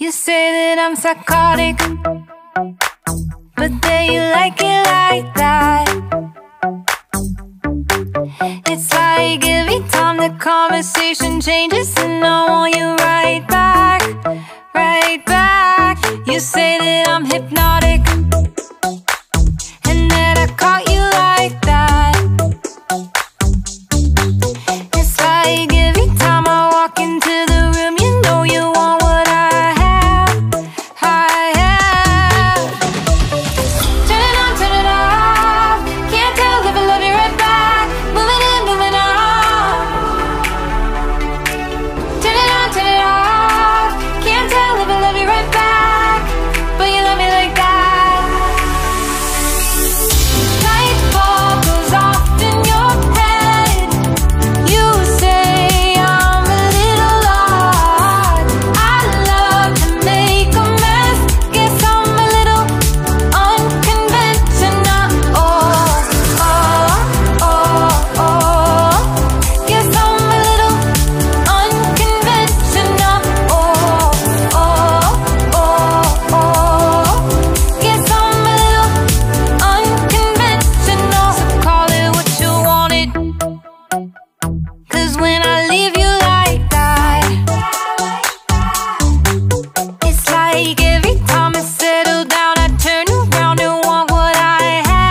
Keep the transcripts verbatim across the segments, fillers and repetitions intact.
You say that I'm psychotic, but then you like it like that. It's like every time the conversation changes and I want you right back, right back. You say that I'm hypnotic and that I caught you like that. It's like every time I walk into the room, you know you want what I have, I have. Turn it on, turn it off. Can't tell if I love you right back. Moving in, moving on. Turn it on, turn it off. Can't tell if I love you right back, but you love me like that. Nightfall goes off in your head. You say I'm a little odd. I love to make a mess. Guess I'm a little unconventional. Oh, oh, oh, oh. Guess I'm a little unconventional. Oh, oh, oh, oh. Guess I'm a little unconventional. So call it what you wanted, cause when I leave you like that, it's like every time I settle down, I turn around and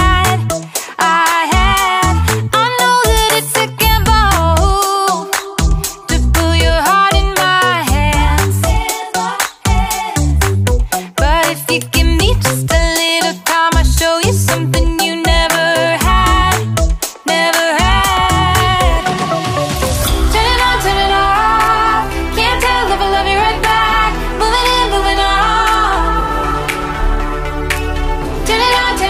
want what I had, I had. I know that it's against my rules to put your heart in my hands, but if you give me just a little time, I'll show you something you never had, never had. Turn it on, turn it off. Can't tell if I love you right back. Moving in, moving on. Turn it on, turn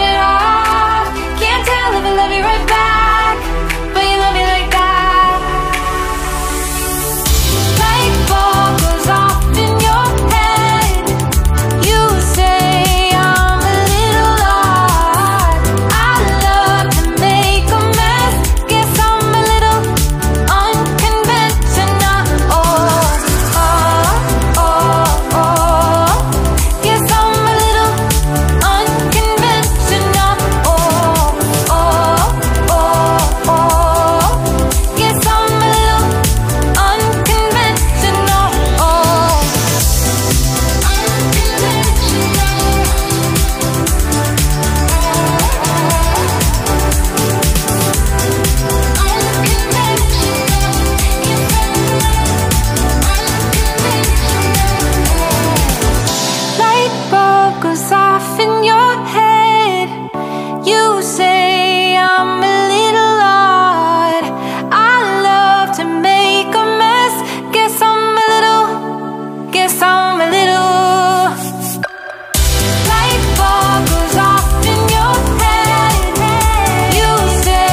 it off. Can't tell if I love you right back, but you love me like that. Nightfall goes off in your head. You say I'm a little odd. I love to make a mess. Guess I'm a little unconventional. Oh, oh, oh, oh. Guess I'm a little unconventional. Oh, oh, oh, oh. Guess I'm a little unconventional. Oh. Light bulb goes off in your head. You say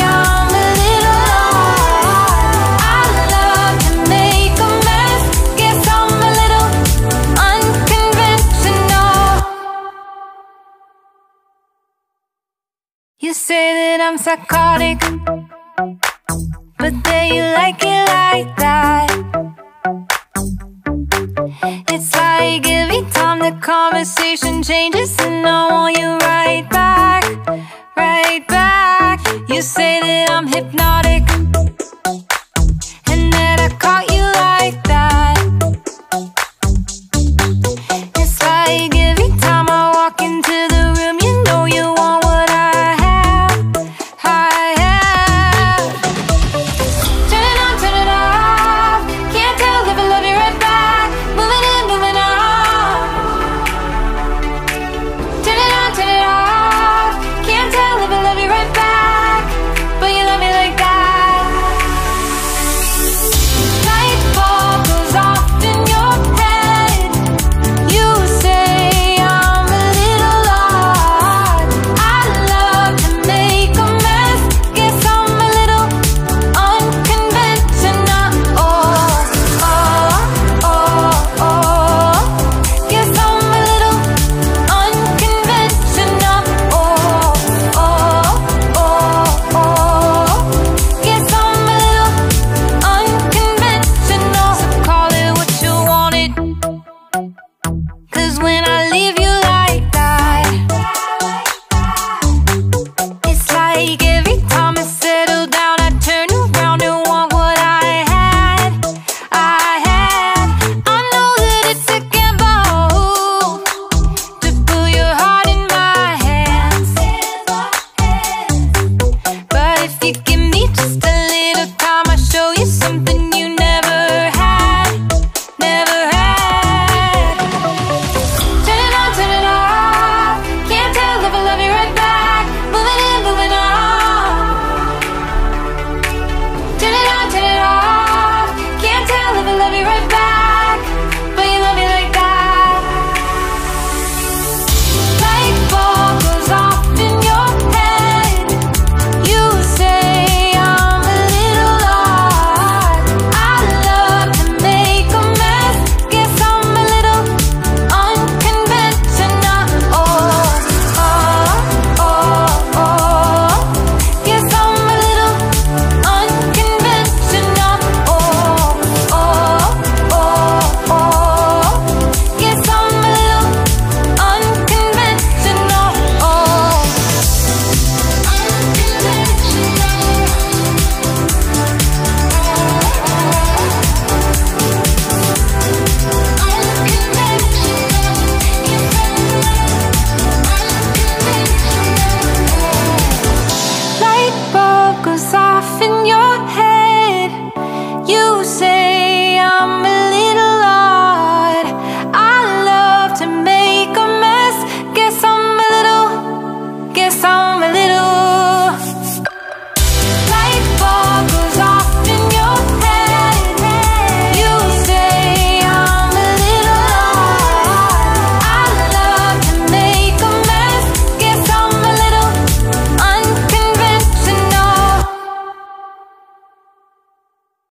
I'm a little odd. I love to make a mess. Guess I'm a little, guess I'm a little. Light bulb goes off in your head. You say I'm a little odd. I love to make a mess. Guess I'm a little unconventional. You say that I'm psychotic, but then you like it like that. It's like every time the conversation changes and I want you right back, right back. You say that I'm hypnotic and that I caught you like that. It's like every time I walk into the room, you know you want what I have, I have. Turn it on, turn it off. Can't tell if I love you right back. Moving in, moving on. Turn it on, turn it off. Can't tell if I love you right back, but you love me like that. when I